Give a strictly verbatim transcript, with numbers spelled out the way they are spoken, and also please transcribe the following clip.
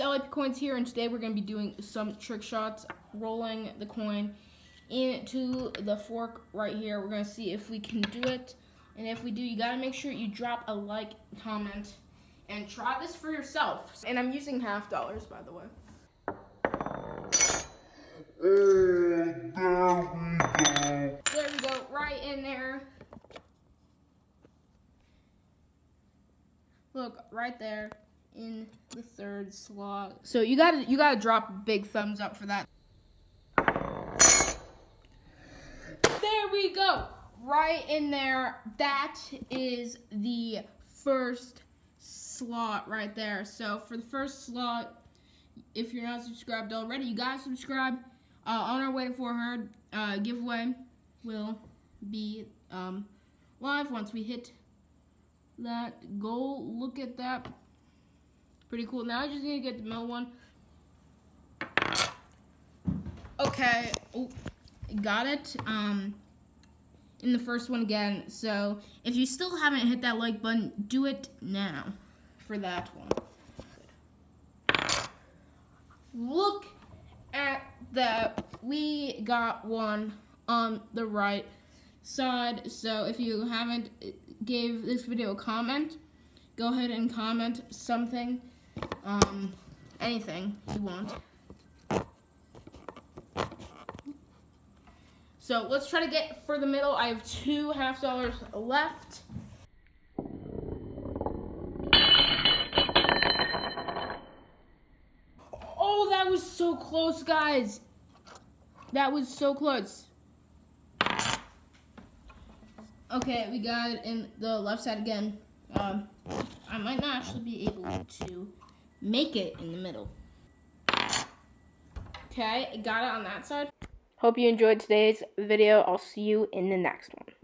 It's L A P Coins here, and today we're going to be doing some trick shots, rolling the coin into the fork right here. We're going to see if we can do it, and if we do, you got to make sure you drop a like, comment, and try this for yourself. And I'm using half dollars, by the way. Oh, there we go. There we go, right in there. Look, right there. In the third slot. So you gotta you gotta drop a big thumbs up for that. There we go. Right in there. That is the first slot right there. So for the first slot, if you're not subscribed already, you gotta subscribe. Uh, on our way to four hundred uh, giveaway will be um, live once we hit that goal. Look at that. Pretty cool. Now I just need to get the middle one. Okay. Oh, got it. Um, in the first one again. So if you still haven't hit that like button, do it now for that one. Look at that. We got one on the right side. So if you haven't gave this video a comment, go ahead and comment something. Um, anything you want. So let's try to get for the middle. I have two half dollars left. Oh, that was so close, guys. That was so close. Okay, we got it in the left side again. Um, I might not actually be able to make it in the middle. Okay, got it on that side. Hope you enjoyed today's video. I'll see you in the next one.